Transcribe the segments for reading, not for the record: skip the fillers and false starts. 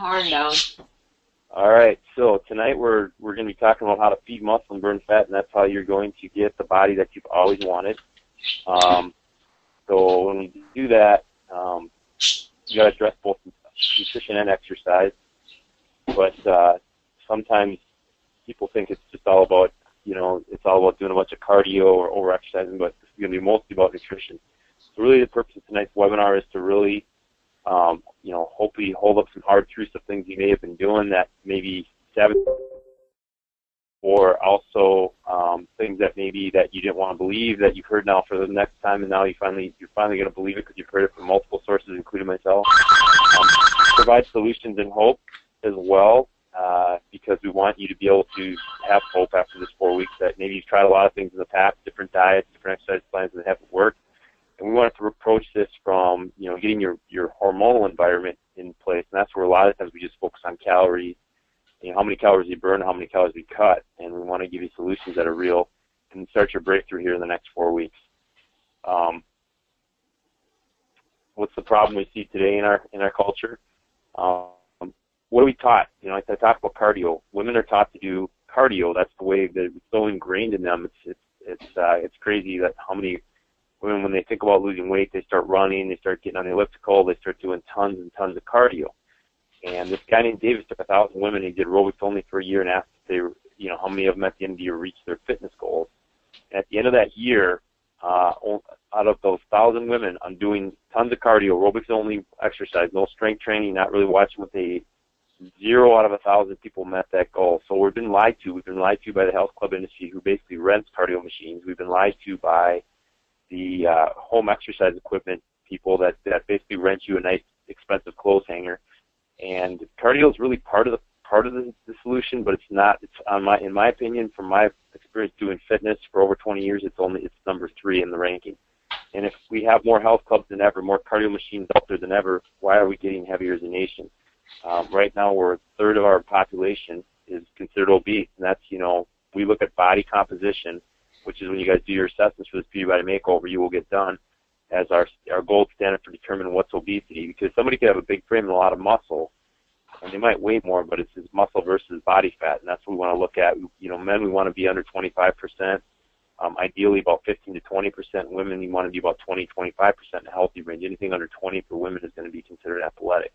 Horn down. All right, so tonight we're going to be talking about how to feed muscle and burn fat, and that's how you're going to get the body that you've always wanted. So when we do that, you got to address both nutrition and exercise. But sometimes people think it's just all about, you know, it's all about doing a bunch of cardio or over-exercising, but it's going to be mostly about nutrition. So really the purpose of tonight's webinar is to really you know, hopefully hold up some hard truths of things you may have been doing that maybe sabotaged, or also things that maybe that you didn't want to believe that you've heard now for the next time, and now you you're finally going to believe it because you've heard it from multiple sources, including myself. Provide solutions and hope as well, because we want you to be able to have hope after this 4 weeks that maybe you've tried a lot of things in the past, different diets, different exercise plans that haven't worked. And we wanted to approach this from, you know, getting your hormonal environment in place. And that's where a lot of times we just focus on calories, you know, how many calories you burn, how many calories we cut. And we want to give you solutions that are real and start your breakthrough here in the next 4 weeks. What's the problem we see today in our culture? What are we taught? You know, I talk about cardio. Women are taught to do cardio. That's the way that it's so ingrained in them. It's crazy that how many women, when they think about losing weight, they start running, they start getting on the elliptical, they start doing tons and tons of cardio. And this guy named Davis took 1,000 women, he did aerobics only for a year, and asked if they were, you know, how many of them at the end of the year reached their fitness goals. And at the end of that year, out of those 1,000 women, I'm doing tons of cardio, aerobics only exercise, no strength training, not really watching what they eat. 0 out of 1,000 people met that goal. So we've been lied to. We've been lied to by the health club industry, who basically rents cardio machines. We've been lied to by the home exercise equipment people that basically rent you a nice expensive clothes hanger. And cardio is really part of the solution, but it's not. It's in my opinion, from my experience doing fitness for over 20 years, it's number 3 in the ranking. And if we have more health clubs than ever, more cardio machines out there than ever, why are we getting heavier as a nation? Right now, we're 1/3 of our population is considered obese, and that's, you know, we look at body composition, which is when you guys do your assessments for this Beauty Body Makeover, you will get done, as our gold standard for determining what's obesity, because somebody could have a big frame and a lot of muscle, and they might weigh more, but it's muscle versus body fat, and that's what we want to look at. You know, men, we want to be under 25%, ideally about 15 to 20%. Women, we want to be about 20, 25% in a healthy range. Anything under 20 for women is going to be considered athletic.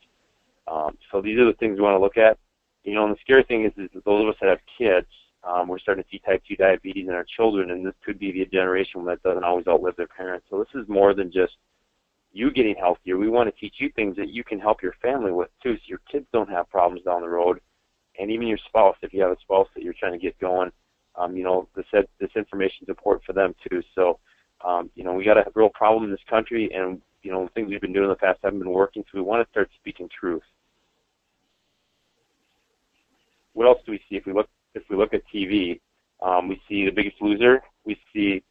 So these are the things we want to look at. You know, and the scary thing is that those of us that have kids, we're starting to see type 2 diabetes in our children, and this could be the generation that doesn't always outlive their parents. So this is more than just you getting healthier. We want to teach you things that you can help your family with, too, so your kids don't have problems down the road, and even your spouse, if you have a spouse that you're trying to get going, you know, this information is important for them, too. So, you know, we got a real problem in this country, and, you know, things we've been doing in the past haven't been working, so we want to start speaking truth. What else do we see? If we look at TV, we see The Biggest Loser. We see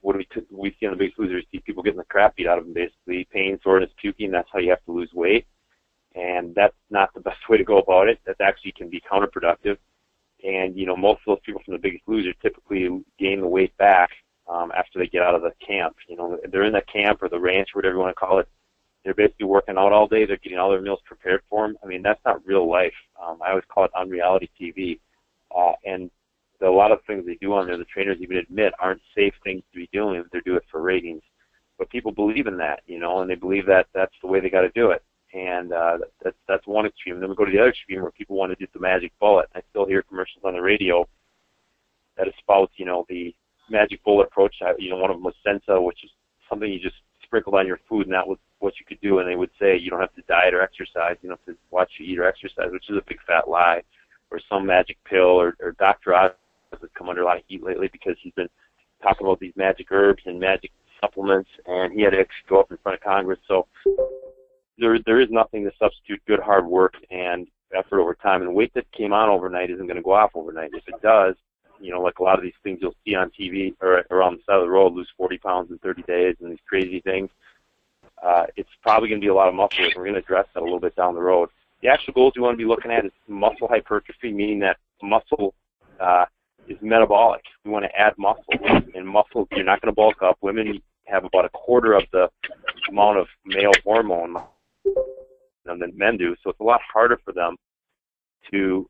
what we see on The Biggest Loser. We see people getting the crap beat out of them, basically pain, soreness, puking. That's how you have to lose weight, and that's not the best way to go about it. That actually can be counterproductive. And you know, most of those people from The Biggest Loser typically gain the weight back after they get out of the camp. You know, they're in the camp or the ranch or whatever you want to call it. They're basically working out all day. They're getting all their meals prepared for them. I mean, that's not real life. I always call it unreality TV. And a lot of things they do on there, the trainers even admit, aren't safe things to be doing. They do it for ratings. But people believe in that, you know, and they believe that that's the way they got to do it. And that's one extreme. Then we go to the other extreme where people want to do the magic bullet. I still hear commercials on the radio that espouse, you know, the magic bullet approach. You know, one of them was Sensa, which is something you just sprinkled on your food, and that was what you could do, and they would say you don't have to diet or exercise, you don't have to watch you eat or exercise, which is a big fat lie, or some magic pill, or Dr. Oz has come under a lot of heat lately because he's been talking about these magic herbs and magic supplements, and he had to go up in front of Congress. So there is nothing to substitute good hard work and effort over time, and weight that came on overnight isn't going to go off overnight. If it does, you know, like a lot of these things you'll see on TV or around the side of the road, lose 40 pounds in 30 days and these crazy things. It's probably going to be a lot of muscle. We're going to address that a little bit down the road. The actual goals you want to be looking at is muscle hypertrophy, meaning that muscle is metabolic. We want to add muscle. And muscle, you're not going to bulk up. Women have about 1/4 of the amount of male hormone on than men do, so it's a lot harder for them to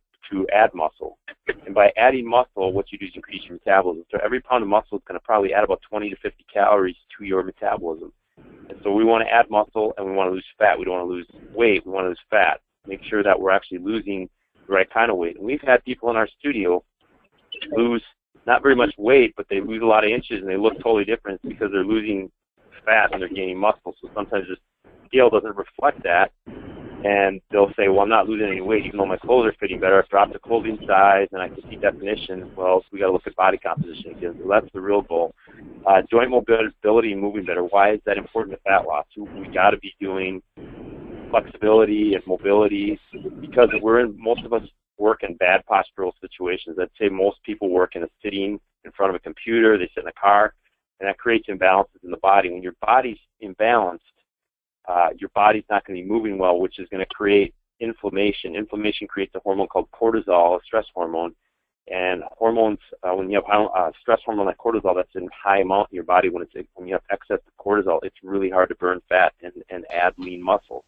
add muscle. And by adding muscle, what you do is increase your metabolism. So every pound of muscle is going to probably add about 20 to 50 calories to your metabolism. And so we want to add muscle and we want to lose fat. We don't want to lose weight. We want to lose fat. Make sure that we're actually losing the right kind of weight. And we've had people in our studio lose not very much weight, but they lose a lot of inches and they look totally different because they're losing fat and they're gaining muscle. So sometimes the scale doesn't reflect that. And they'll say, well, I'm not losing any weight, even though my clothes are fitting better. I've dropped the clothing size, and I can see definition. Well, we got to look at body composition again. So that's the real goal. Joint mobility and moving better. Why is that important to fat loss? We got to be doing flexibility and mobility because we're in, most of us work in bad postural situations. I'd say most people work in a sitting in front of a computer. They sit in a car, and that creates imbalances in the body. When your body's imbalanced, your body's not going to be moving well, which is going to create inflammation. Inflammation creates a hormone called cortisol, a stress hormone. And hormones, when you have stress hormone like cortisol, that's in high amount in your body. When you have excess of cortisol, it's really hard to burn fat and add lean muscle.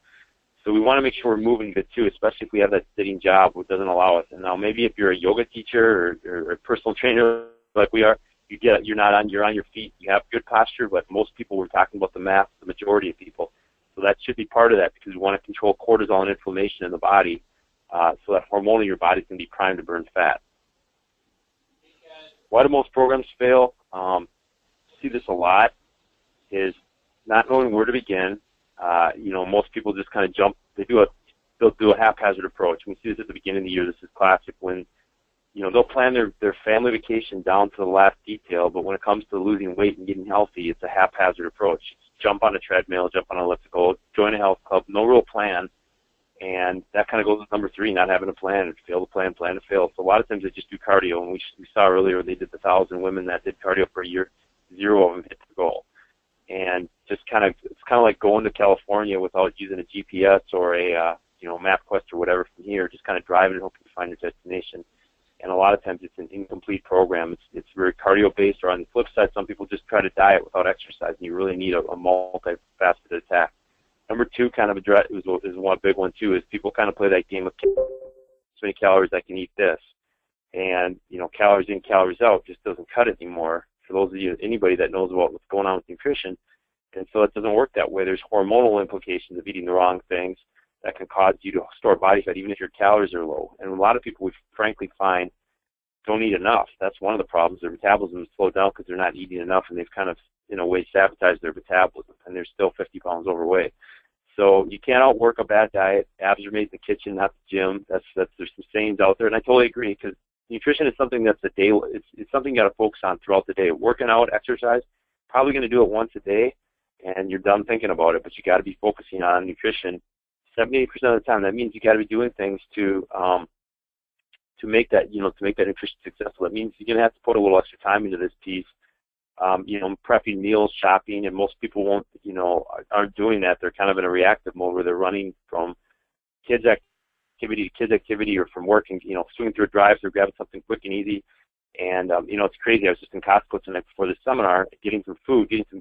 So we want to make sure we're moving good too, especially if we have that sitting job, which doesn't allow us. And now maybe if you're a yoga teacher or a personal trainer like we are, you're on your feet. You have good posture, but most people, we're talking about the mass, the majority of people. So that should be part of that because we want to control cortisol and inflammation in the body so that hormonally in your body can be primed to burn fat. Why do most programs fail? See this a lot is not knowing where to begin. Most people just kind of jump. They'll do a haphazard approach. We see this at the beginning of the year. This is classic when, they'll plan their family vacation down to the last detail, but when it comes to losing weight and getting healthy, it's a haphazard approach. Jump on a treadmill, jump on an elliptical, join a health club, no real plan. And that kind of goes with number three, not having a plan, fail to plan, plan to fail. So a lot of times they just do cardio. And we saw earlier they did 1,000 women that did cardio for a year. Zero of them hit the goal. And just kind of, it's kind of like going to California without using a GPS or a, MapQuest or whatever from here, just kind of driving and hoping to find your destination. And a lot of times it's an incomplete program. It's very cardio-based, or on the flip side, some people just try to diet without exercise, and you really need a multifaceted attack. Number two kind of is one big one, too, is people kind of play that game of so many calories I can eat this. And, calories in, calories out just doesn't cut it anymore for those of you, anybody that knows about what's going on with nutrition. And so it doesn't work that way. There's hormonal implications of eating the wrong things that can cause you to store body fat even if your calories are low. And a lot of people we frankly find don't eat enough. That's one of the problems. Their metabolism is slowed down because they're not eating enough, and they've kind of, in a way, sabotaged their metabolism, and they're still 50 pounds overweight. So you can't outwork a bad diet. Abs are made in the kitchen, not the gym. There's some sayings out there, and I totally agree because nutrition is something that's a day. It's something you got to focus on throughout the day. Working out, exercise, probably going to do it once a day, and you're done thinking about it, but you got to be focusing on nutrition 70% of the time. That means you got to be doing things to make that nutrition successful. That means you're going to have to put a little extra time into this piece. Prepping meals, shopping, and most people won't aren't doing that. They're kind of in a reactive mode where they're running from kids activity or from work and swinging through a drive-through, grabbing something quick and easy. And it's crazy. I was just in Costco tonight before this seminar, getting some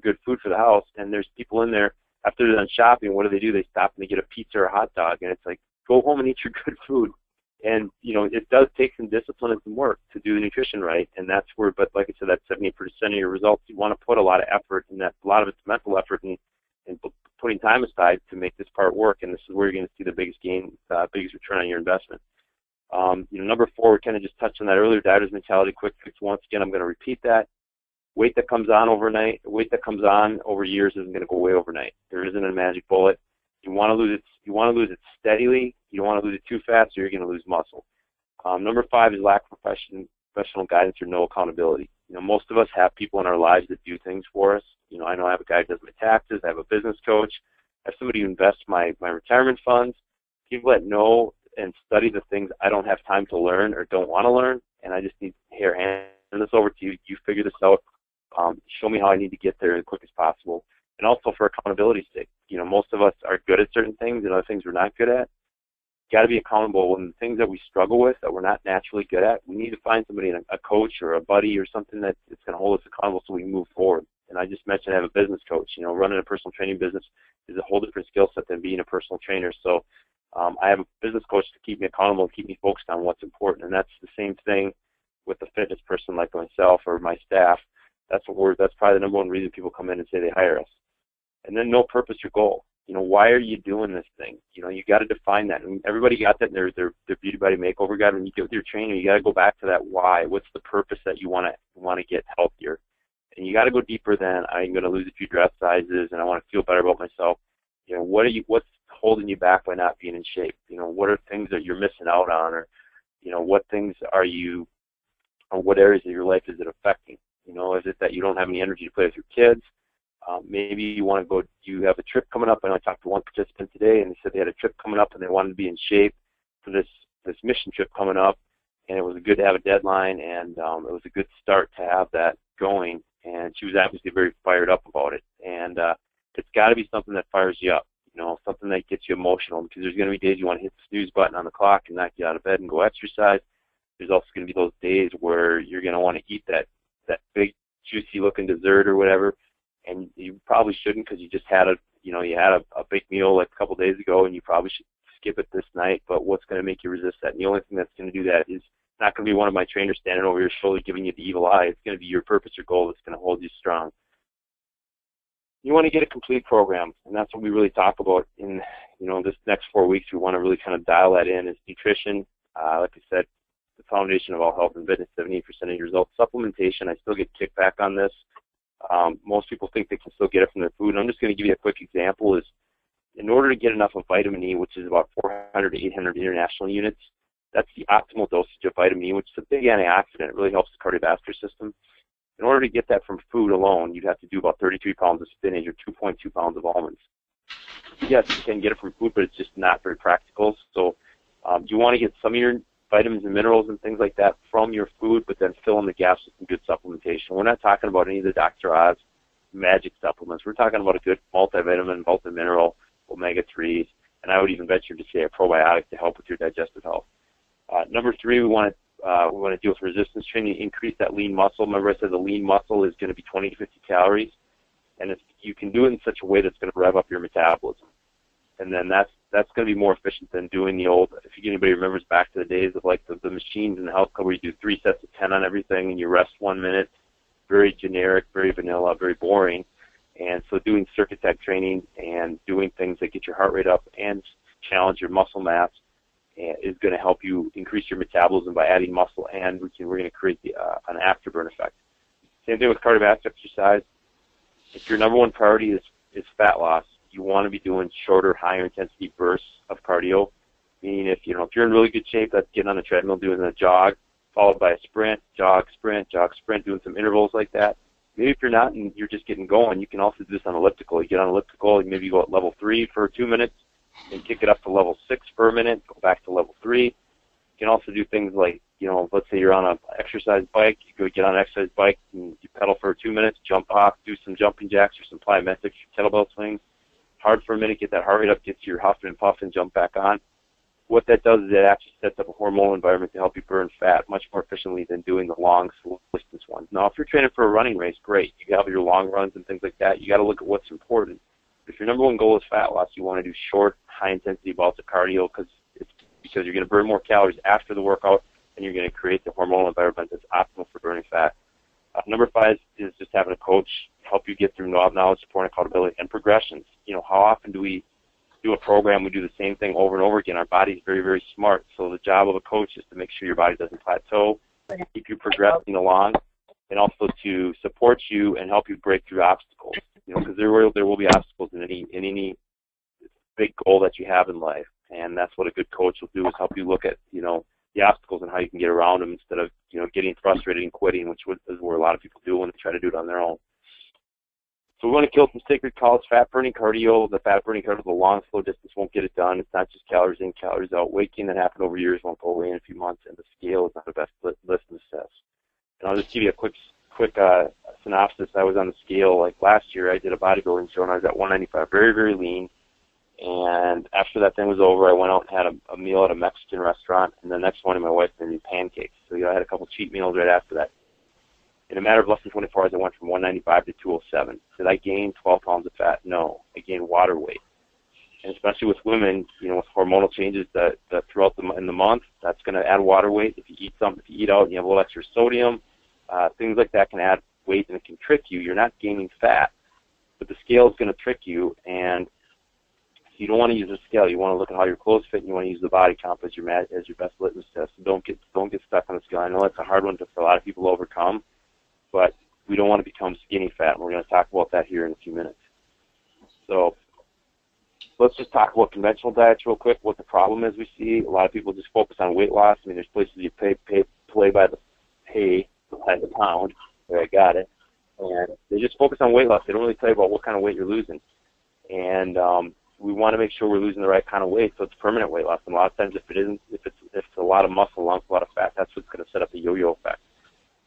good food for the house, and there's people in there. After they're done shopping, what do? They stop and they get a pizza or a hot dog, and it's like, go home and eat your good food. And, it does take some discipline and some work to do the nutrition right, and that's where, but like I said, that 70% of your results, you want to put a lot of effort, and a lot of it's mental effort and putting time aside to make this part work, and this is where you're going to see the biggest gain, biggest return on your investment. Number four, we kind of just touched on that earlier, dieter's mentality, quick fix. Once again, I'm going to repeat that. Weight that comes on overnight, weight that comes on over years isn't going to go away overnight. There isn't a magic bullet. You want to lose it steadily. You don't want to lose it too fast, or you're going to lose muscle. Number five is lack of professional guidance or no accountability. Most of us have people in our lives that do things for us. I know I have a guy who does my taxes. I have a business coach. I have somebody who invests my retirement funds. People that know and study the things I don't have time to learn or don't want to learn, and I just need to hand this over to you. You figure this out. Show me how I need to get there as quick as possible. And also for accountability's sake. Most of us are good at certain things and other things we're not good at. Got to be accountable. When the things that we struggle with that we're not naturally good at, we need to find somebody, a coach or a buddy or something that's going to hold us accountable so we can move forward. And I just mentioned I have a business coach. Running a personal training business is a whole different skill set than being a personal trainer. So I have a business coach to keep me accountable and keep me focused on what's important, and that's the same thing with a fitness person like myself or my staff. That's probably the number one reason people come in and say they hire us. And then no purpose or goal. You know, why are you doing this thing? You know, you got to define that. And everybody got that in their beauty body makeover guide. When you get with your trainer, you got to go back to that why. What's the purpose that you want to get healthier? And you got to go deeper than I'm going to lose a few dress sizes and I want to feel better about myself. You know, what's holding you back by not being in shape? You know, what are things that you're missing out on, or you know, what things are you, or what areas of your life is it affecting? You know, is it that you don't have any energy to play with your kids? Maybe you want to go, you have a trip coming up. I know I talked to one participant today and they said they had a trip coming up and they wanted to be in shape for this mission trip coming up, and it was good to have a deadline, and it was a good start to have that going, and she was obviously very fired up about it. And it's got to be something that fires you up, you know, something that gets you emotional, because there's going to be days you want to hit the snooze button on the clock and not get out of bed and go exercise. There's also going to be those days where you're going to want to eat that big juicy looking dessert or whatever, and you probably shouldn't, because you just had a big meal like a couple days ago, and you probably should skip it this night. But what's going to make you resist that? And the only thing that's going to do that is not going to be one of my trainers standing over your shoulder giving you the evil eye. It's going to be your purpose or goal that's going to hold you strong. You want to get a complete program, and that's what we really talk about in, you know, this next 4 weeks. We want to really kind of dial that in. Is nutrition, like I said, the foundation of all health and fitness, 78% of your results. Supplementation, I still get kickback on this. Most people think they can still get it from their food. And I'm just going to give you a quick example. Is in order to get enough of vitamin E, which is about 400 to 800 international units, that's the optimal dosage of vitamin E, which is a big antioxidant. It really helps the cardiovascular system. In order to get that from food alone, you'd have to do about 33 pounds of spinach or 2.2 pounds of almonds. Yes, you can get it from food, but it's just not very practical. So you want to get some of your vitamins and minerals and things like that from your food, but then fill in the gaps with some good supplementation. We're not talking about any of the Dr. Oz magic supplements. We're talking about a good multivitamin, multimineral, omega-3s, and I would even venture to say a probiotic to help with your digestive health. Number 3, we want to deal with resistance training, increase that lean muscle. Remember I said the lean muscle is going to be 20 to 50 calories, and you can do it in such a way that's going to rev up your metabolism. And then that's going to be more efficient than doing the old, if anybody remembers back to the days of like the machines in the health club where you do 3 sets of 10 on everything and you rest 1 minute. Very generic, very vanilla, very boring. And so doing circuit type training and doing things that get your heart rate up and challenge your muscle mass is going to help you increase your metabolism by adding muscle, and we're going to create an afterburn effect. Same thing with cardiovascular exercise. If your number one priority is fat loss, you want to be doing shorter, higher intensity bursts of cardio, meaning if you're in really good shape, that's getting on the treadmill, doing a jog, followed by a sprint, jog, sprint, jog, sprint, doing some intervals like that. Maybe if you're not and you're just getting going, you can also do this on elliptical. You get on elliptical, maybe you go at level 3 for 2 minutes and kick it up to level 6 for a minute, go back to level 3. You can also do things like, you know, let's say you're on an exercise bike, you go get on an exercise bike and you pedal for 2 minutes, jump off, do some jumping jacks or some plyometrics, kettlebell swings, hard for a minute, get that heart rate up, get to your huffing and puffing, jump back on. What that does is it actually sets up a hormonal environment to help you burn fat much more efficiently than doing the long distance ones. Now, if you're training for a running race, great. You have your long runs and things like that. You got to look at what's important. If your number one goal is fat loss, you want to do short, high-intensity bouts of cardio because you're going to burn more calories after the workout, and you're going to create the hormonal environment that's optimal for burning fat. Number 5 is just having a coach help you get through knowledge, support, accountability, and progressions. You know, how often do we do a program, we do the same thing over and over again? Our body's very, very smart, so the job of a coach is to make sure your body doesn't plateau, keep you progressing along, and also to support you and help you break through obstacles. You know, because there will be obstacles in any big goal that you have in life, and that's what a good coach will do, is help you look at, you know, the obstacles and how you can get around them instead of, you know, getting frustrated and quitting, which is where a lot of people do when they try to do it on their own. So we want to kill some sacred cows, fat-burning cardio. The fat-burning cardio, the long, slow distance won't get it done. It's not just calories in, calories out. Weight gain that happened over years won't go away in a few months, and the scale is not the best list to assess. And I'll just give you a quick synopsis. I was on the scale like last year. I did a bodybuilding show, and I was at 195, very, very lean. And after that thing was over, I went out and had a meal at a Mexican restaurant, and the next morning my wife made me pancakes. So, you know, I had a couple cheat meals right after that. In a matter of less than 24 hours, I went from 195 to 207. Did I gain 12 pounds of fat? No. I gained water weight. And especially with women, you know, with hormonal changes that throughout in the month, that's going to add water weight. If you eat something, if you eat out and you have a little extra sodium, things like that can add weight and it can trick you. You're not gaining fat, but the scale is going to trick you, and you don't want to use the scale. You want to look at how your clothes fit, and you want to use the body comp as your best litmus test. So don't get stuck on the scale. I know that's a hard one for a lot of people to overcome, but we don't want to become skinny fat, and we're going to talk about that here in a few minutes. So let's just talk about conventional diets real quick, what the problem is we see. A lot of people just focus on weight loss. I mean, there's places you pay by the pound. There, I got it. And they just focus on weight loss. They don't really tell you about what kind of weight you're losing. And we want to make sure we're losing the right kind of weight so it's permanent weight loss. And a lot of times if it's a lot of muscle, lumps, a lot of fat, that's what's going to set up the yo-yo effect.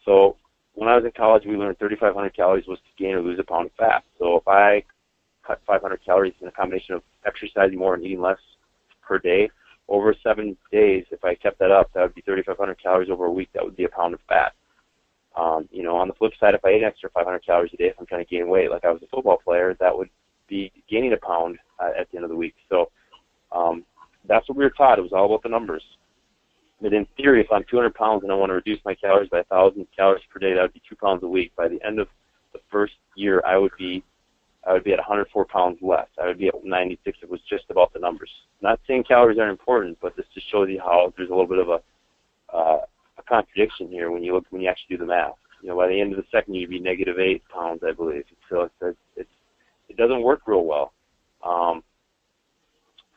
So when I was in college, we learned 3,500 calories was to gain or lose a pound of fat. So if I cut 500 calories in a combination of exercising more and eating less per day, over 7 days, if I kept that up, that would be 3,500 calories over a week. That would be a pound of fat. You know, on the flip side, if I ate an extra 500 calories a day, if I'm trying to gain weight, like I was a football player, that would be gaining a pound at the end of the week. So that's what we were taught. It was all about the numbers. But in theory, if I'm 200 pounds and I want to reduce my calories by 1,000 calories per day, that would be 2 pounds a week. By the end of the first year, I would be at 104 pounds less. I would be at 96. It was just about the numbers. Not saying calories aren't important, but this just shows you how there's a little bit of a contradiction here when you actually do the math. You know, by the end of the second year, you'd be -8 pounds, I believe. So it doesn't work real well.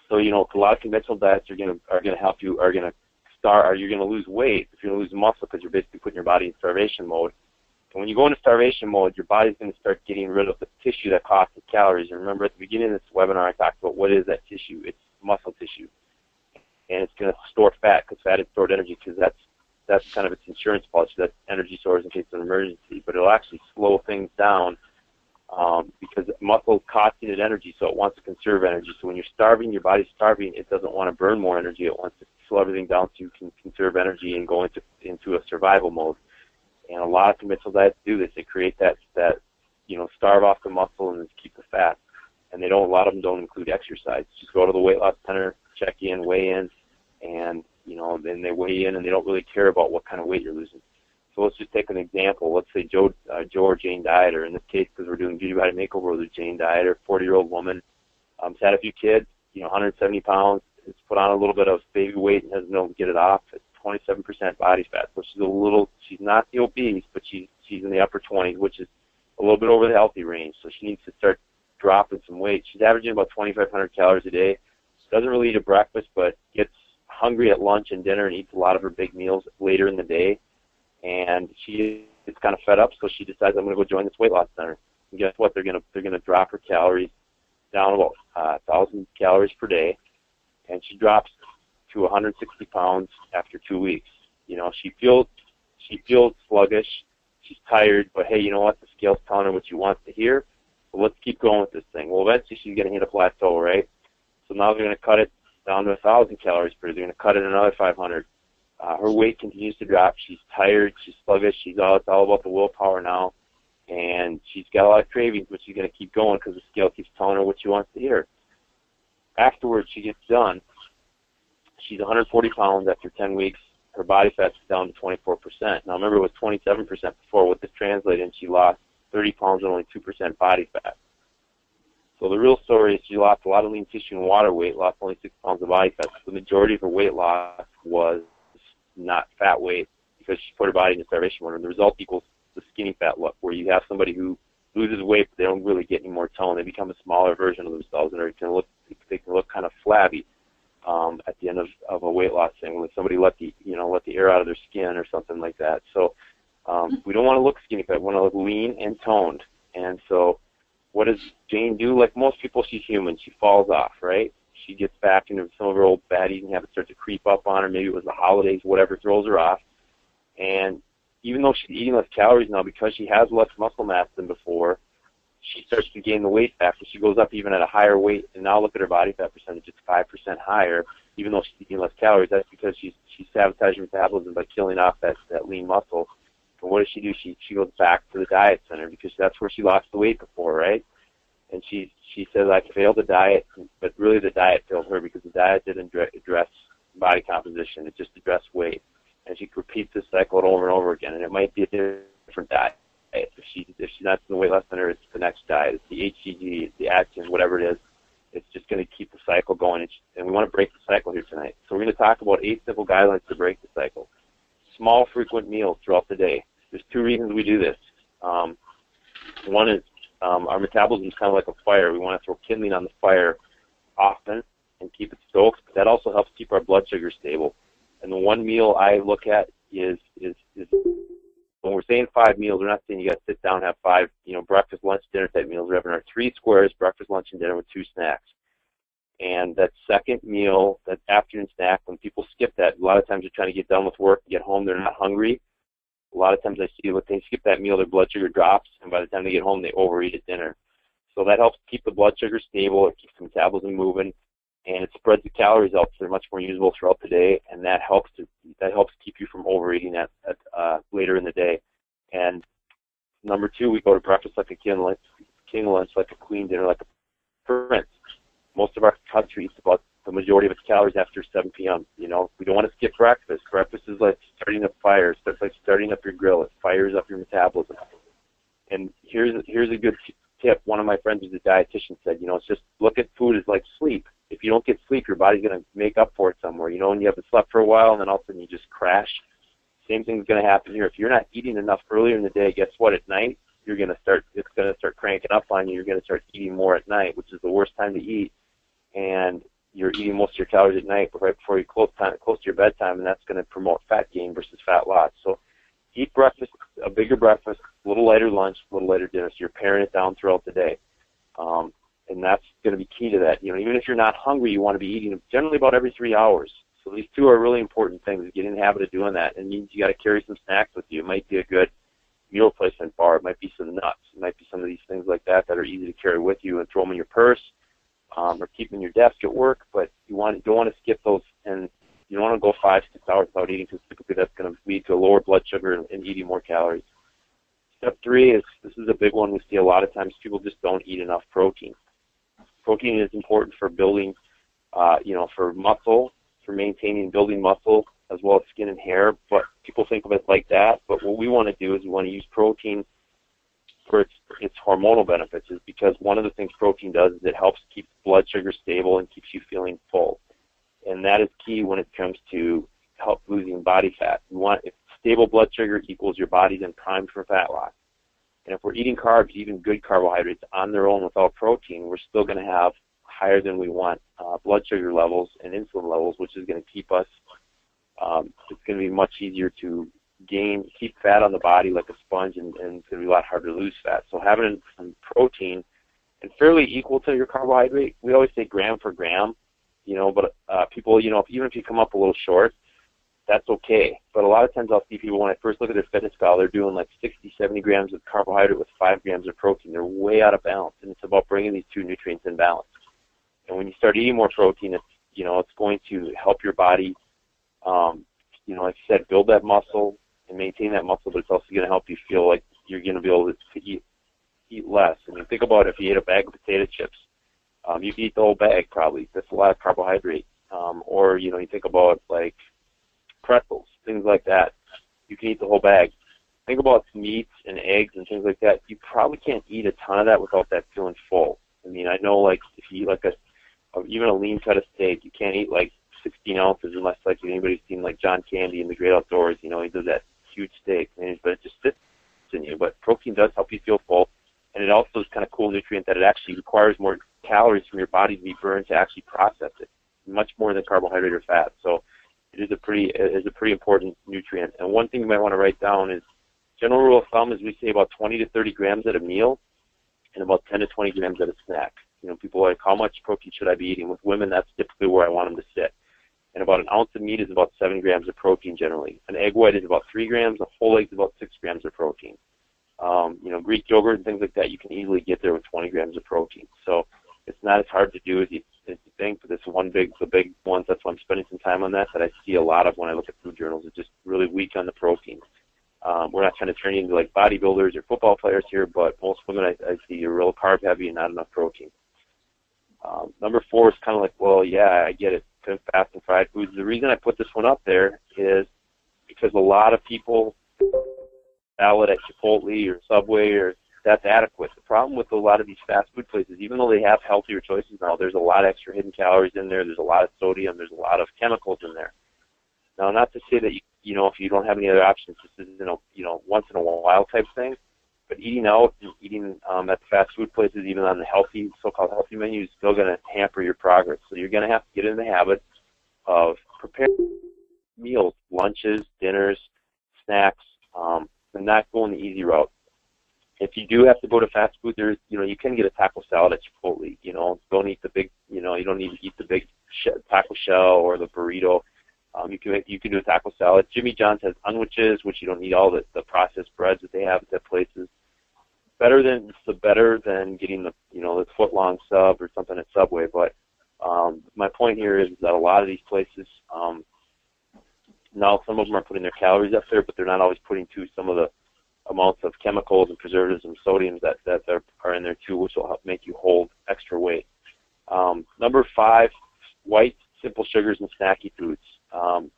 So you know, a lot of conventional diets are gonna help you. You're gonna lose weight if you're gonna lose muscle because you're basically putting your body in starvation mode. And when you go into starvation mode, your body's going to start getting rid of the tissue that costs the calories. And remember, at the beginning of this webinar, I talked about what is that tissue. It's muscle tissue. And it's going to store fat because fat is stored energy because that's kind of its insurance policy. That's energy stores in case of an emergency. But it'll actually slow things down because muscle costs it energy, so it wants to conserve energy. So when you're starving, your body's starving. It doesn't want to burn more energy. It wants to slow everything down so you can conserve energy and go into a survival mode. And a lot of conventional diets do this. They create that you know, starve off the muscle and keep the fat. And a lot of them don't include exercise. Just go to the weight loss center, check in, weigh in, and you know, then they weigh in and they don't really care about what kind of weight you're losing. So let's just take an example. Let's say Joe or Jane died, or in this case, because we're doing beauty body makeover with Jane died, or 40-year-old woman, has had a few kids, you know, 170 pounds, has put on a little bit of baby weight and doesn't know to get it off. 27% body fat, so she's not the obese, but she's in the upper 20s, which is a little bit over the healthy range, so she needs to start dropping some weight. She's averaging about 2,500 calories a day, doesn't really eat a breakfast, but gets hungry at lunch and dinner and eats a lot of her big meals later in the day, and she is kind of fed up, so she decides, I'm going to go join this weight loss center. And guess what? They're going to drop her calories down about 1,000 calories per day, and she drops to 160 pounds after 2 weeks. You know, she feels sluggish, she's tired, but hey, you know what? The scale's telling her what she wants to hear. Well, let's keep going with this thing. Well, eventually she's going to hit a plateau, right? So now they're going to cut it down to 1,000 calories per day. They're going to cut it another 500. Her weight continues to drop. She's tired. She's sluggish. It's all about the willpower now, and she's got a lot of cravings, but she's going to keep going because the scale keeps telling her what she wants to hear. Afterwards, she gets done. She's 140 pounds after 10 weeks. Her body fat's down to 24%. Now, remember, it was 27% before. With this translated, and she lost 30 pounds and only 2% body fat. So the real story is she lost a lot of lean tissue and water weight, lost only 6 pounds of body fat. So the majority of her weight loss was not fat weight because she put her body into starvation mode. And the result equals the skinny fat look, where you have somebody who loses weight, but they don't really get any more tone. They become a smaller version of themselves, and they can look kind of flabby. At the end of a weight loss thing, when somebody let the air out of their skin or something like that. So we don't want to look skinny, but we want to look lean and toned. And so what does Jane do? Like most people, she's human. She falls off, right? She gets back into some of her old bad eating habits, start to creep up on her. Maybe it was the holidays, whatever, throws her off. And even though she's eating less calories now because she has less muscle mass than before, she starts to gain the weight back, so she goes up even at a higher weight, and now look at her body fat percentage, it's 5% higher, even though she's eating less calories. That's because she's sabotaging metabolism by killing off that lean muscle. And what does she do? She goes back to the diet center because that's where she lost the weight before, right? and she says I failed the diet, but really the diet failed her because the diet didn't address body composition. It just addressed weight. And she repeats this cycle over and over again, and it might be a different diet. If she's not doing weight loss center, it's the next diet. It's the HCG, it's the Atkins, whatever it is. It's just going to keep the cycle going, and we want to break the cycle here tonight. So we're going to talk about 8 simple guidelines to break the cycle. Small, frequent meals throughout the day. There's 2 reasons we do this. One is our metabolism is kind of like a fire. We want to throw kindling on the fire often and keep it stoked. But that also helps keep our blood sugar stable. And the one meal I look at is when we're saying 5 meals, we're not saying you got to sit down and have 5, breakfast, lunch, dinner type meals. We're having our 3 squares, breakfast, lunch, and dinner with 2 snacks. And that second meal, that afternoon snack, when people skip that, a lot of times they're trying to get done with work, get home, they're not hungry. A lot of times I see when they skip that meal, their blood sugar drops, and by the time they get home, they overeat at dinner. So that helps keep the blood sugar stable, it keeps the metabolism moving, and it spreads the calories out so they're much more usable throughout the day, and that helps keep you from overeating at later in the day. And number 2, we go to breakfast like a king, lunch like a queen, dinner like a prince. Most of our country eats about the majority of its calories after 7 p.m. We don't want to skip breakfast. Breakfast is like starting a fire. It's like starting up your grill. It fires up your metabolism. And here's a good tip. One of my friends who's a dietitian said, it's just look at food as like sleep. If you don't get sleep, your body's going to make up for it somewhere, and you haven't slept for a while, and then all of a sudden you just crash. Same thing's going to happen here. If you're not eating enough earlier in the day, guess what? At night, it's going to start cranking up on you. You're going to start eating more at night, which is the worst time to eat. And you're eating most of your calories at night, but right before you close to your bedtime, and that's going to promote fat gain versus fat loss. So eat breakfast, a bigger breakfast, a little lighter lunch, a little lighter dinner. So you're paring it down throughout the day. And that's going to be key to that. Even if you're not hungry, you want to be eating generally about every 3 hours. So these 2 are really important things. Get in the habit of doing that. It means you got to carry some snacks with you. It might be a good meal replacement bar. It might be some nuts. It might be some of these things like that are easy to carry with you and throw them in your purse. Or keep them in your desk at work, but you don't want to skip those, and you don't want to go 5-6 hours without eating, because typically that's going to lead to lower blood sugar and eating more calories. Step 3 is, this is a big one we see a lot of times, people just don't eat enough protein. Protein is important for building, for muscle, for maintaining and building muscle, as well as skin and hair, but people think of it like that, but what we want to do is we want to use protein for its hormonal benefits, is because one of the things protein does is it helps keep blood sugar stable and keeps you feeling full. And that is key when it comes to help losing body fat. If stable blood sugar equals your body's in prime for fat loss. And if we're eating carbs, even good carbohydrates on their own without protein, we're still going to have higher than we want blood sugar levels and insulin levels, which is going to keep us, it's going to be much easier to keep fat on the body like a sponge, and it's going to be a lot harder to lose fat. So having some protein, and fairly equal to your carbohydrate, we always say gram for gram, but people, even if you come up a little short, that's okay. But a lot of times I'll see people, when I first look at their fitness pal, they're doing like 60, 70 grams of carbohydrate with 5 grams of protein. They're way out of balance, and it's about bringing these 2 nutrients in balance. And when you start eating more protein, it's going to help your body, like I said, build that muscle, and maintain that muscle, but it's also going to help you feel like you're going to be able to eat less. I mean, think about if you ate a bag of potato chips. You could eat the whole bag probably. That's a lot of carbohydrate. Or, you think about like pretzels, things like that. You can eat the whole bag. Think about meats and eggs and things like that. You probably can't eat a ton of that without that feeling full. I mean, I know like if you eat like even a lean cut of steak, you can't eat like 16 ounces unless like anybody's seen like John Candy in The Great Outdoors. He does that huge steak, but it just sits in you. But protein does help you feel full, and it also is kind of cool nutrient that it actually requires more calories from your body to be burned to actually process it, much more than carbohydrate or fat. So it is a pretty important nutrient. And one thing you might want to write down is, general rule of thumb is we say about 20 to 30 grams at a meal and about 10 to 20 grams at a snack. People are like, how much protein should I be eating? With women, that's typically where I want them to sit. And about an ounce of meat is about 7 grams of protein generally. An egg white is about 3 grams. A whole egg is about 6 grams of protein. Greek yogurt and things like that, you can easily get there with 20 grams of protein. So it's not as hard to do as you think, but it's the big ones. That's why I'm spending some time on that I see a lot of when I look at food journals. It's just really weak on the protein. We're not trying to turn you into like bodybuilders or football players here, but most women I see are real carb heavy and not enough protein. Number four is kind of like, well, yeah, I get it. Fast and fried foods. The reason I put this one up there is because a lot of people salad at Chipotle or Subway, or that's adequate. The problem with a lot of these fast food places, even though they have healthier choices now, there's a lot of extra hidden calories in there. There's a lot of sodium. There's a lot of chemicals in there. Now, not to say that you know, if you don't have any other options, this isn't a, you know, once in a while type thing. But eating out and eating at the fast food places, even on the healthy, so-called healthy menu, is still going to hamper your progress. So you're going to have to get in the habit of preparing meals, lunches, dinners, snacks, and not going the easy route. If you do have to go to fast food, there's, you know, you can get a taco salad at Chipotle. You know, don't eat the big, you know, you don't need to eat the big taco shell or the burrito. You can do a taco salad. Jimmy John's has unwiches, which you don't need all the processed breads that they have at places. Better than getting the, you know, the foot long sub or something at Subway. But my point here is that a lot of these places, now some of them are putting their calories up there, but they're not always putting to some of the amounts of chemicals and preservatives and sodiums that are in there too, which will help make you hold extra weight. Number five, white, simple sugars and snacky foods.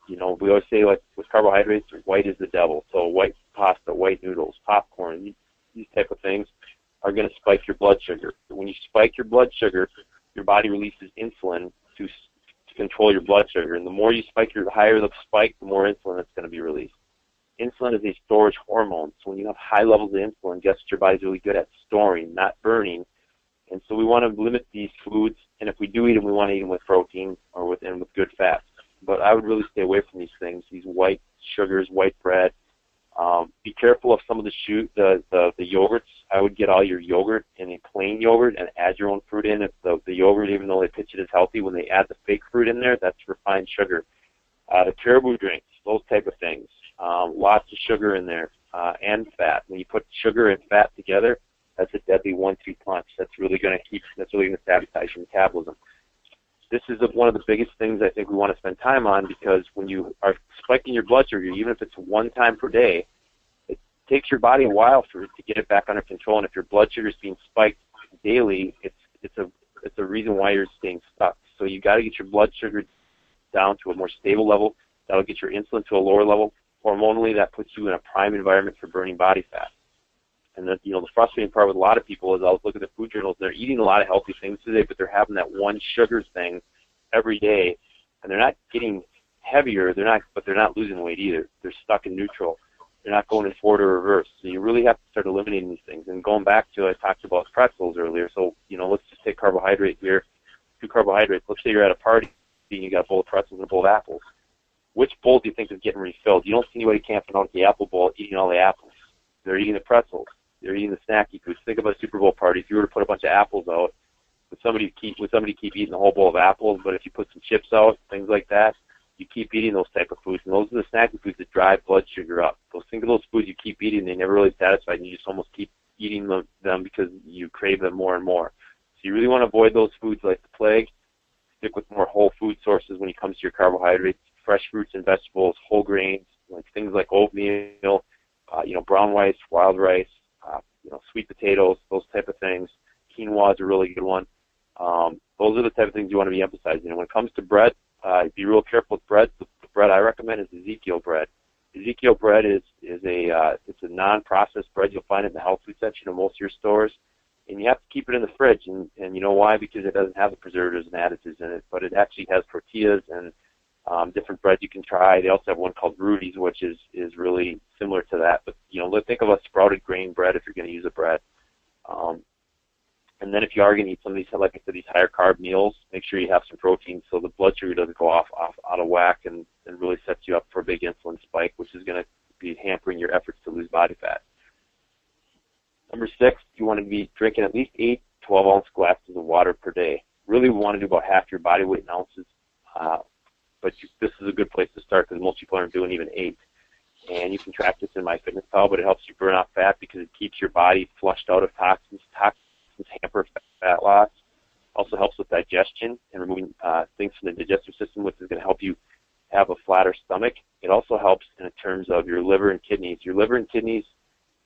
You know, we always say, like, with carbohydrates, white is the devil. So white pasta, white noodles, popcorn, these type of things are going to spike your blood sugar. When you spike your blood sugar, your body releases insulin to control your blood sugar. And the more you spike, the higher the spike, the more insulin that's going to be released. Insulin is a storage hormone. So when you have high levels of insulin, guess what your body's really good at? Storing, not burning. And so we want to limit these foods. And if we do eat them, we want to eat them with protein or with good fats. But I would really stay away from these things, these white sugars, white bread. Be careful of some of the yogurts. I would get all your yogurt in a plain yogurt and add your own fruit in. If the yogurt, even though they pitch it as healthy, when they add the fake fruit in there, that's refined sugar. The caribou drinks, those type of things, lots of sugar in there and fat. When you put sugar and fat together, that's a deadly 1-2 punch. That's really going to sabotage your metabolism. This is one of the biggest things I think we want to spend time on, because when you are spiking your blood sugar, even if it's one time per day, it takes your body a while for it to get it back under control. And if your blood sugar is being spiked daily, it's a reason why you're staying stuck. So you got to get your blood sugar down to a more stable level. That'll get your insulin to a lower level. Hormonally, that puts you in a prime environment for burning body fat. And the, you know, the frustrating part with a lot of people is I'll look at the food journals, they're eating a lot of healthy things today, but they're having that one sugar thing every day, and they're not getting heavier, but they're not losing weight either. They're stuck in neutral. They're not going in forward or reverse. So you really have to start eliminating these things. And going back to, I talked about pretzels earlier, so, you know, let's just take carbohydrate here, two carbohydrates. Let's say you're at a party and you got a bowl of pretzels and a bowl of apples. Which bowl do you think is getting refilled? You don't see anybody camping out at the apple bowl eating all the apples. They're eating the pretzels. They're eating the snacky foods. Think about a Super Bowl party. If you were to put a bunch of apples out, would somebody keep eating the whole bowl of apples? But if you put some chips out, things like that, you keep eating those type of foods. And those are the snacky foods that drive blood sugar up. Think of those foods you keep eating, they never really satisfy, and you just almost keep eating them because you crave them more and more. So you really want to avoid those foods like the plague. Stick with more whole food sources when it comes to your carbohydrates, fresh fruits and vegetables, whole grains, like things like oatmeal, you know, brown rice, wild rice, you know, sweet potatoes, those type of things. Quinoa is a really good one. Those are the type of things you want to be emphasizing. And when it comes to bread, be real careful with bread. The bread I recommend is Ezekiel bread. Ezekiel bread is a non-processed bread. You'll find it in the health food section of most of your stores. And you have to keep it in the fridge. And you know why? Because it doesn't have the preservatives and additives in it, but it actually has tortillas and different breads you can try. They also have one called Rudy's, which is really similar to that. But, you know, think of a sprouted grain bread if you're going to use a bread. And then if you are going to eat some of these, like I said, these higher carb meals, make sure you have some protein so the blood sugar doesn't go off out of whack and really sets you up for a big insulin spike, which is going to be hampering your efforts to lose body fat. Number six, you want to be drinking at least 8 12-ounce glasses of water per day. Really, we want to do about half your body weight in ounces. This is a good place to start because most people aren't doing even 8. And you can track this in MyFitnessPal, but it helps you burn off fat because it keeps your body flushed out of toxins. Toxins hamper fat loss. Also helps with digestion and removing things from the digestive system, which is going to help you have a flatter stomach. It also helps in terms of your liver and kidneys. Your liver and kidneys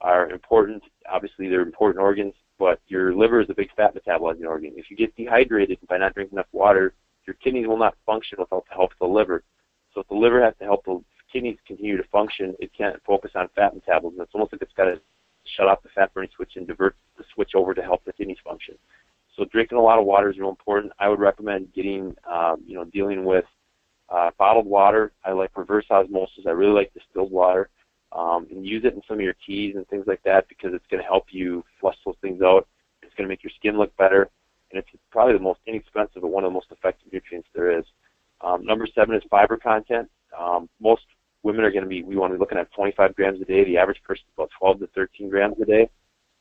are important. Obviously, they're important organs, but your liver is a big fat metabolizing organ. If you get dehydrated by not drinking enough water, your kidneys will not function without the help of the liver. So if the liver has to help the kidneys continue to function, it can't focus on fat metabolism. It's almost like it's got to shut off the fat-burning switch and divert the switch over to help the kidneys function. So drinking a lot of water is real important. I would recommend getting, dealing with bottled water. I like reverse osmosis. I really like distilled water. And use it in some of your teas and things like that because it's going to help you flush those things out. It's going to make your skin look better. And it's probably the most inexpensive but one of the most effective nutrients there is. Number 7 is fiber content. Most women are going to be, we want to be looking at 25 grams a day. The average person is about 12 to 13 grams a day.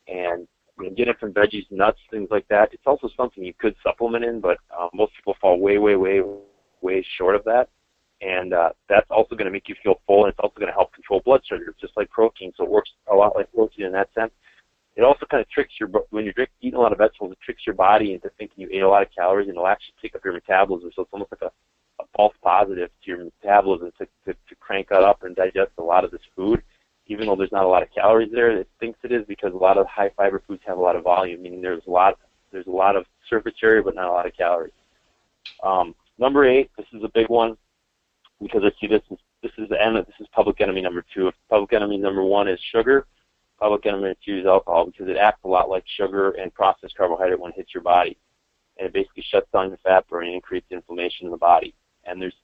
And you can get it from veggies, nuts, things like that. It's also something you could supplement in, but most people fall way short of that. And that's also going to make you feel full, and it's also going to help control blood sugar, just like protein. So it works a lot like protein in that sense. It also kind of tricks your, when you're eating a lot of vegetables, it tricks your body into thinking you ate a lot of calories, and it'll actually kick up your metabolism. So it's almost like a false positive to your metabolism to crank that up and digest a lot of this food. Even though there's not a lot of calories there, it thinks it is because a lot of high fiber foods have a lot of volume, meaning there's a lot of surface area but not a lot of calories. Number 8, this is a big one because I see this is the end of, this is public enemy number 2. Public enemy number 1 is sugar. Public enemy number 2 is alcohol because it acts a lot like sugar and processed carbohydrate when it hits your body, and it basically shuts down your fat burning and creates inflammation in the body. And there's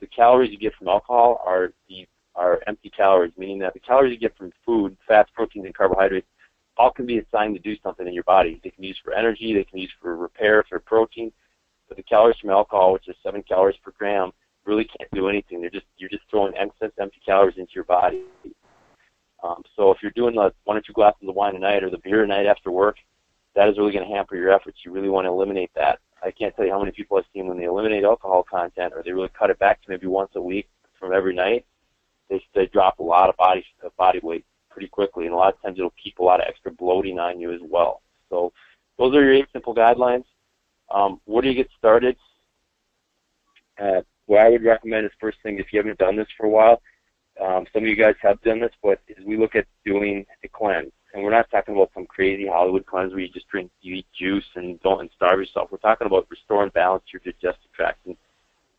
the calories you get from alcohol are empty calories, meaning that the calories you get from food, fats, proteins, and carbohydrates, all can be assigned to do something in your body. They can be used for energy, they can be used for repair, for protein, but the calories from alcohol, which is 7 calories per gram, really can't do anything. You're just throwing excess empty calories into your body. So if you're doing like 1 or 2 glasses of wine a night or the beer a night after work, that is really going to hamper your efforts. You really want to eliminate that. I can't tell you how many people I've seen when they eliminate alcohol content or they really cut it back to maybe once a week from every night, they drop a lot of body weight pretty quickly, and a lot of times it'll keep a lot of extra bloating on you as well. So those are your 8 simple guidelines. Where do you get started? What I would recommend is, first thing, if you haven't done this for a while, some of you guys have done this, but is we look at doing a cleanse. And we're not talking about some crazy Hollywood cleanse where you eat juice and starve yourself. We're talking about restoring balance to your digestive tract. And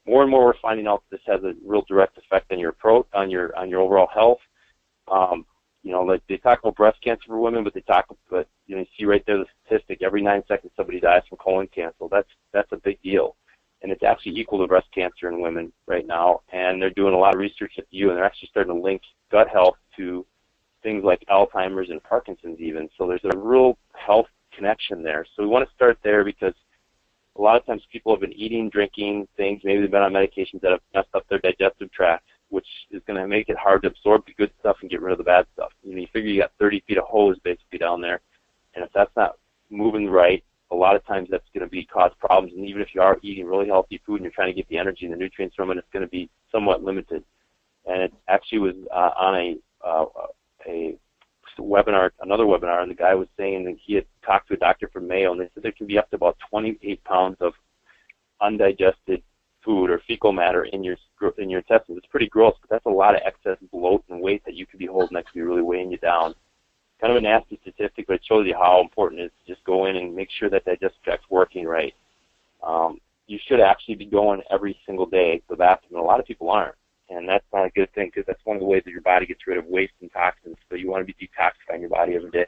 more we're finding out this has a real direct effect on your on your overall health. Like they talk about breast cancer for women, but you see right there the statistic: every 9 seconds somebody dies from colon cancer. That's a big deal, and it's actually equal to breast cancer in women right now. And they're doing a lot of research at you, and they're actually starting to link gut health to things like Alzheimer's and Parkinson's even. So there's a real health connection there. So we want to start there because a lot of times people have been eating, drinking things, maybe they've been on medications that have messed up their digestive tract, which is going to make it hard to absorb the good stuff and get rid of the bad stuff. You figure you got 30 feet of hose basically down there, and if that's not moving right, a lot of times that's going to cause problems. And even if you are eating really healthy food and you're trying to get the energy and the nutrients from it, it's going to be somewhat limited. And it actually was on a webinar, another webinar, and the guy was saying that he had talked to a doctor from Mayo, and they said there can be up to about 28 pounds of undigested food or fecal matter in your intestines. It's pretty gross, but that's a lot of excess bloat and weight that you could be holding that could be really weighing you down. Kind of a nasty statistic, but it shows you how important it is to just go in and make sure that digestive tract's working right. You should actually be going every single day to the bathroom, and a lot of people aren't. And that's not a good thing because that's one of the ways that your body gets rid of waste and toxins. So you want to be detoxifying your body every day.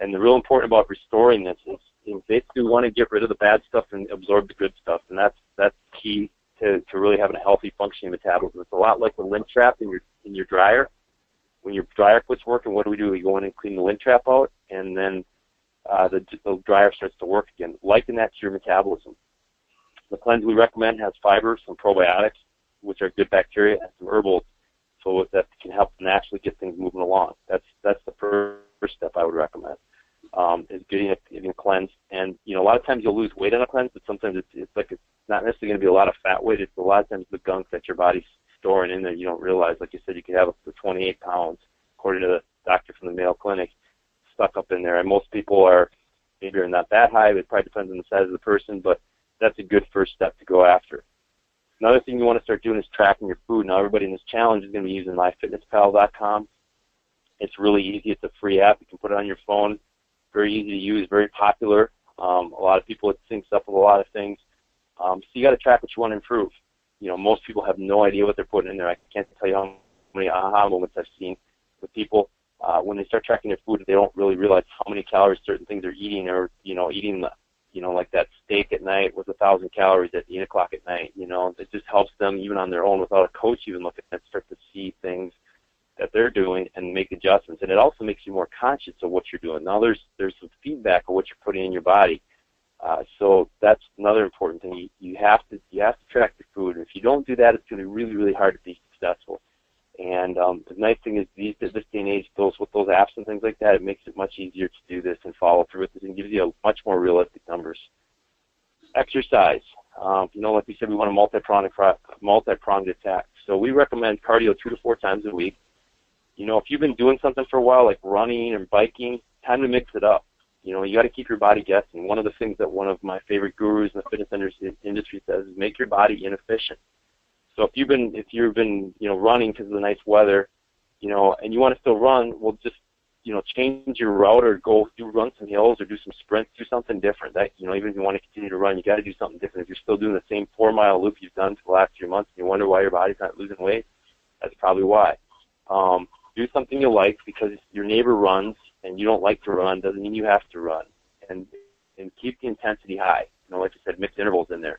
And the real important about restoring this is basically we want to get rid of the bad stuff and absorb the good stuff. And that's key to really having a healthy functioning metabolism. It's a lot like the lint trap in your dryer. When your dryer quits working, what do? We go in and clean the lint trap out, and then the dryer starts to work again. Liken that to your metabolism. The cleanse we recommend has fiber, some probiotics, which are good bacteria, and some herbals, so that can help naturally get things moving along. That's the first step I would recommend, is getting a cleanse. And a lot of times you'll lose weight on a cleanse, but sometimes it's not necessarily going to be a lot of fat weight. It's a lot of times the gunk that your body's storing in there you don't realize. Like you said, you could have up to 28 pounds, according to the doctor from the Mayo Clinic, stuck up in there. And most people are not that high. It probably depends on the size of the person, but that's a good first step to go after. Another thing you want to start doing is tracking your food. Now, everybody in this challenge is going to be using MyFitnessPal.com. It's really easy. It's a free app. You can put it on your phone. Very easy to use, very popular. A lot of people, it syncs up with a lot of things. So you got to track what you want to improve. You know, most people have no idea what they're putting in there. I can't tell you how many aha moments I've seen with people when they start tracking their food. They don't really realize how many calories certain things they're eating, or eating the, like that steak at night with 1,000 calories at 8 o'clock at night. You know, it just helps them even on their own without a coach even looking at it, start to see things that they're doing and make adjustments. And it also makes you more conscious of what you're doing. Now there's some feedback of what you're putting in your body. So that's another important thing. You have to track your food. And if you don't do that, it's going to be really, really hard to be successful. And the nice thing is this day and age, with those apps and things like that, it makes it much easier to do this and follow through with this, and gives you a much more realistic numbers. Exercise. Like we said, we want a multi-pronged attack. So we recommend cardio 2 to 4 times a week. You know, if you've been doing something for a while, like running and biking, time to mix it up. You know, you got to keep your body guessing. One of the things that one of my favorite gurus in the fitness industry says is make your body inefficient. So if you've been running because of the nice weather, and you want to still run, well, just change your route, or run some hills, or do some sprints, do something different. That even if you want to continue to run, you got to do something different. If you're still doing the same 4-mile loop you've done for the last few months, and you wonder why your body's not losing weight, that's probably why. Do something you like, because if your neighbor runs and you don't like to run, doesn't mean you have to run. And keep the intensity high. Like I said, mix intervals in there.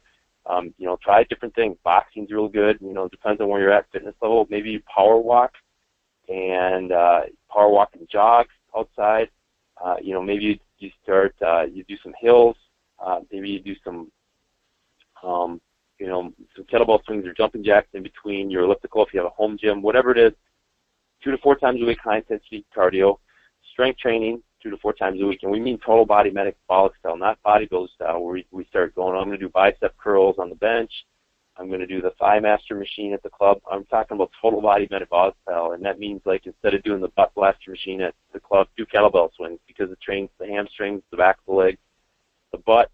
Try different things. Boxing's real good. It depends on where you're at fitness level. Maybe you power walk and jog outside. Maybe you start. You do some hills. Maybe you do some. Some kettlebell swings or jumping jacks in between your elliptical if you have a home gym. Whatever it is, 2 to 4 times a week, high intensity cardio. Strength training 2 to 4 times a week, and we mean total body metabolic style, not bodybuilder style, where we start going, I'm going to do bicep curls on the bench, I'm going to do the thigh master machine at the club. I'm talking about total body metabolic style, and that means, like, instead of doing the butt blaster machine at the club, do kettlebell swings, because it trains the hamstrings, the back of the leg, the butt,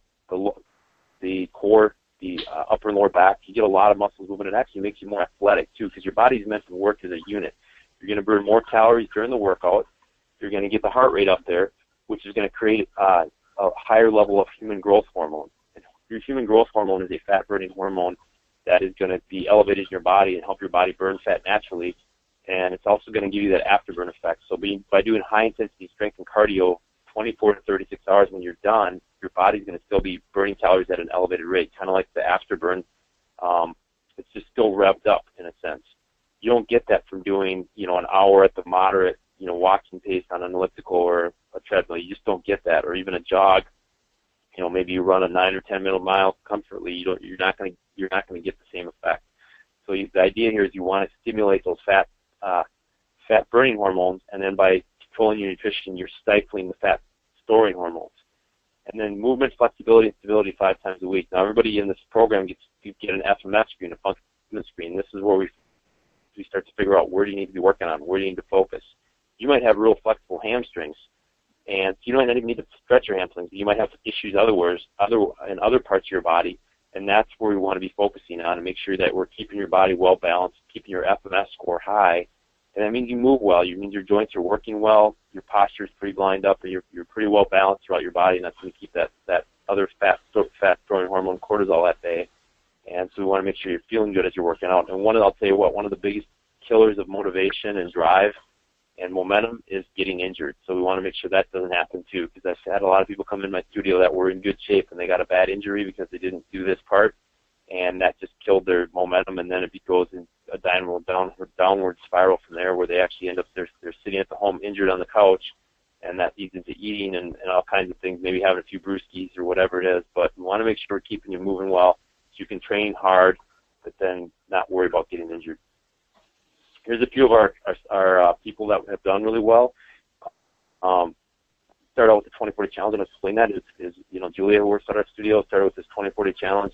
the core, the upper and lower back. You get a lot of muscles moving. It actually makes you more athletic, too, because your body's meant to work as a unit. You're going to burn more calories during the workout. You're going to get the heart rate up there, which is going to create a higher level of human growth hormone. And your human growth hormone is a fat-burning hormone that is going to be elevated in your body and help your body burn fat naturally. And it's also going to give you that afterburn effect. So by doing high-intensity strength and cardio 24 to 36 hours when you're done, your body's going to still be burning calories at an elevated rate, kind of like the afterburn. It's just still revved up in a sense. You don't get that from doing, an hour at the moderate, walking pace on an elliptical or a treadmill. You just don't get that, or even a jog. Maybe you run a 9 or 10 minute mile comfortably. You're not going to get the same effect. So the idea here is you want to stimulate those fat burning hormones, and then by controlling your nutrition, you're stifling the fat storing hormones. And then movement, flexibility, and stability 5 times a week. Now everybody in this program gets an FMS screen, a functional screen. This is where we start to figure out where do you need to be working on, where do you need to focus. You might have real flexible hamstrings, and you don't even need to stretch your hamstrings. You might have issues in other parts of your body, and that's where we want to be focusing on, and make sure that we're keeping your body well balanced, keeping your FMS score high, and that means you move well. You mean your joints are working well, your posture is pretty lined up, and you're pretty well balanced throughout your body, and that's going to keep that other fat-storing hormone cortisol at bay. And so we want to make sure you're feeling good as you're working out. And I'll tell you what, one of the biggest killers of motivation and drive and momentum is getting injured. So we want to make sure that doesn't happen too, because I've had a lot of people come in my studio that were in good shape and they got a bad injury because they didn't do this part, and that just killed their momentum, and then it goes in a downward spiral from there, where they actually end up they're sitting at the home injured on the couch, and that leads into eating and all kinds of things, maybe having a few brewskis or whatever it is. But we want to make sure we're keeping you moving well so you can train hard, but then not worry about getting injured. Here's a few of our people that have done really well. Start out with the 20-40 challenge, and explain that is Julia, who works at our studio, started with this 20-40 challenge,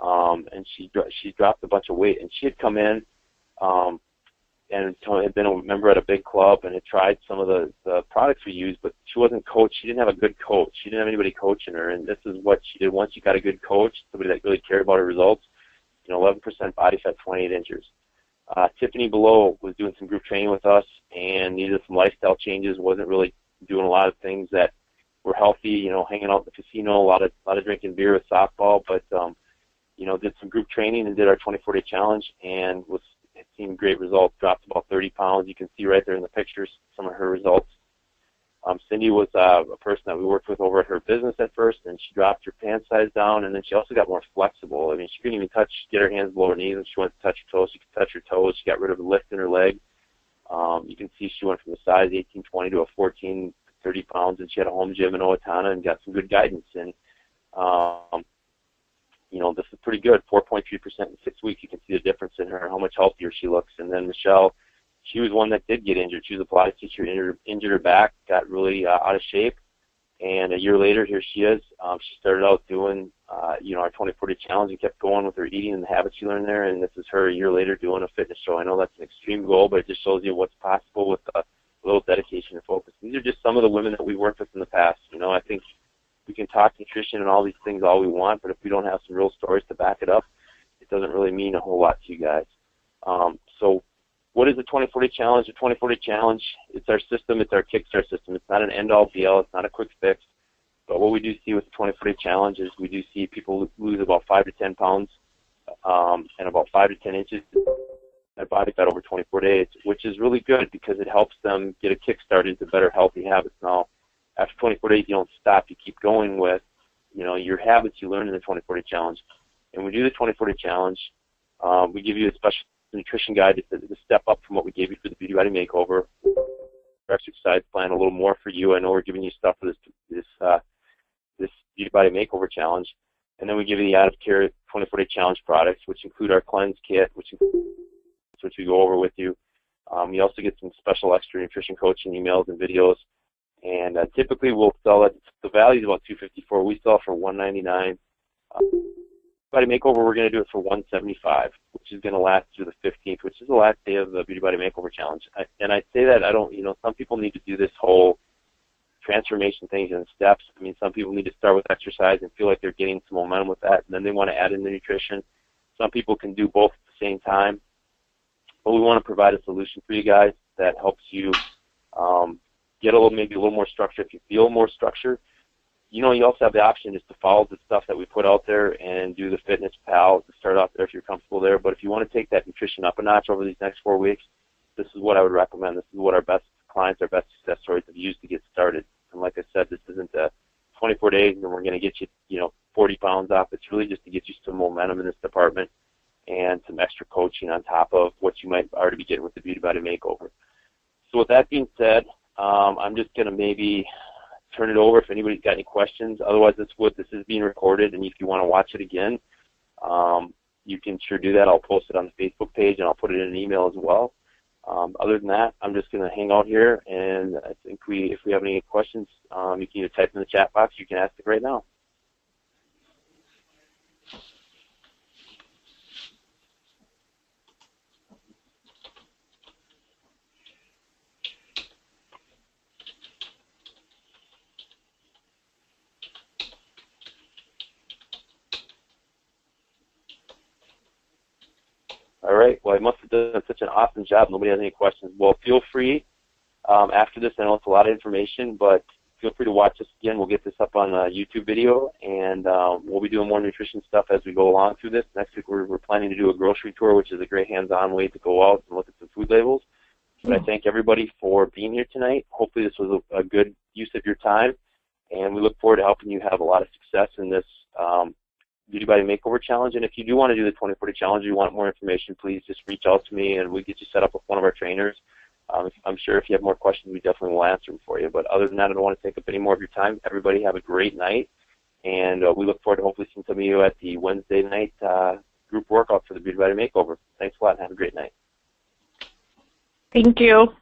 and she dropped a bunch of weight, and she had come in and had been a member at a big club and had tried some of the products we use, but she wasn't coached. She didn't have a good coach. She didn't have anybody coaching her, and this is what she did. Once she got a good coach, somebody that really cared about her results, an 11% body fat, 28 inches. Tiffany Below was doing some group training with us and needed some lifestyle changes, wasn't really doing a lot of things that were healthy, you know, hanging out in the casino, a lot of drinking beer with softball, but, you know, did some group training and did our 24-day challenge and was seeing great results, dropped about 30 pounds. You can see right there in the pictures some of her results. Cindy was a person that we worked with over at her business at first, and she dropped her pant size down, and then she also got more flexible. I mean, she couldn't even get her hands below her knees, and she wanted to touch her toes. She could touch her toes. She got rid of the lift in her leg. You can see she went from a size 18-20 to a 14-30 pounds, and she had a home gym in Owatonna and got some good guidance. And, you know, this is pretty good, 4.3% in 6 weeks. You can see the difference in her, how much healthier she looks. And then Michelle, she was one that did get injured. She was a Pilates teacher, injured her back, got really out of shape, and a year later, here she is. She started out doing, you know, our 24-day challenge and kept going with her eating and the habits she learned there, and this is her a year later doing a fitness show. I know that's an extreme goal, but it just shows you what's possible with a little dedication and focus. These are just some of the women that we've worked with in the past. You know, I think we can talk nutrition and all these things all we want, but if we don't have some real stories to back it up, it doesn't really mean a whole lot to you guys. So what is the 24-day challenge? The 24-day challenge, it's our system. It's our kickstart system. It's not an end-all, be-all. It's not a quick fix. But what we do see with the 24-day challenge is we do see people lose about 5 to 10 pounds and about 5 to 10 inches their body fat over 24 days, which is really good because it helps them get a kickstart into better healthy habits. Now, after 24 days, you don't stop. You keep going with, you know, your habits you learn in the 24-day challenge. And we do the 24-day challenge. We give you a special nutrition guide is a step up from what we gave you for the Beauty Body Makeover. Our exercise plan a little more for you. I know we're giving you stuff for this Beauty Body Makeover challenge, and then we give you the Out of Care 24-day challenge products, which include our cleanse kit, which we go over with you. You also get some special extra nutrition coaching emails and videos, and typically we'll sell it. The value is about $254. We sell for $199. Beauty Body Makeover, we're going to do it for $175, which is going to last through the 15th, which is the last day of the Beauty Body Makeover Challenge. I say that, I don't, you know, some people need to do this whole transformation thing in steps. I mean, some people need to start with exercise and feel like they're getting some momentum with that, and then they want to add in the nutrition. Some people can do both at the same time, but we want to provide a solution for you guys that helps you get maybe a little more structure if you feel more structure. You know, you also have the option just to follow the stuff that we put out there and do the Fitness Pal to start off there if you're comfortable there. But if you want to take that nutrition up a notch over these next 4 weeks, this is what I would recommend. This is what our best clients, our best success stories have used to get started. And like I said, this isn't 24 days and we're going to get you, you know, 40 pounds off. It's really just to get you some momentum in this department and some extra coaching on top of what you might already be getting with the Beauty Body Makeover. So with that being said, I'm just going to maybe turn it over if anybody's got any questions. Otherwise, this is being recorded, and if you want to watch it again, you can sure do that. I'll post it on the Facebook page, and I'll put it in an email as well. Other than that, I'm just going to hang out here, and I think if we have any questions, you can either type in the chat box. You can ask it right now. All right. Well, I must have done such an awesome job. Nobody has any questions. Well, feel free after this. I know it's a lot of information, but feel free to watch this again. We'll get this up on a YouTube video, and we'll be doing more nutrition stuff as we go along through this. Next week, we're planning to do a grocery tour, which is a great hands-on way to go out and look at some food labels. But I thank everybody for being here tonight. Hopefully, this was a good use of your time, and we look forward to helping you have a lot of success in this Beauty Body Makeover Challenge. And if you do want to do the 24-day challenge, you want more information, please just reach out to me, and we'll get you set up with one of our trainers. I'm sure if you have more questions, we definitely will answer them for you. But other than that, I don't want to take up any more of your time. Everybody have a great night, and we look forward to hopefully seeing some of you at the Wednesday night group workout for the Beauty Body Makeover. Thanks a lot, and have a great night. Thank you.